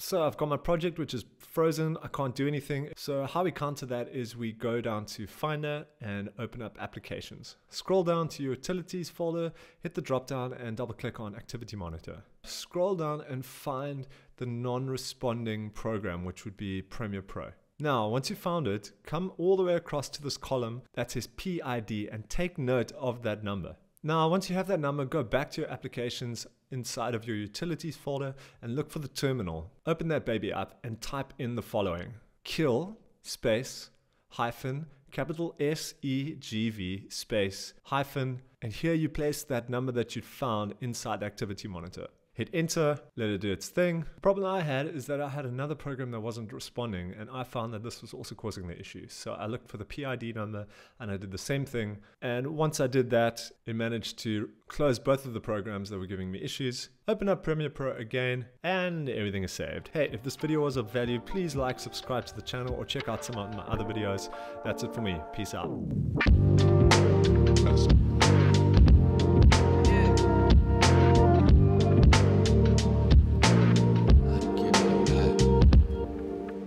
So I've got my project which is frozen, I can't do anything. So how we counter that is we go down to Finder and open up Applications. Scroll down to your Utilities folder, hit the drop down and double click on Activity Monitor. Scroll down and find the non-responding program, which would be Premiere Pro. Now, once you've found it, come all the way across to this column that says PID and take note of that number. Now, once you have that number, go back to your applications inside of your utilities folder and look for the terminal. Open that baby up and type in the following: kill space hyphen capital S-E-G-V space hyphen, and here you place that number that you found inside Activity Monitor. Hit enter, let it do its thing. The problem I had is that I had another program that wasn't responding and I found that this was also causing the issue. So I looked for the PID number and I did the same thing. And once I did that, it managed to close both of the programs that were giving me issues. Open up Premiere Pro again and everything is saved. Hey, if this video was of value, please like, subscribe to the channel or check out some of my other videos. That's it for me. Peace out.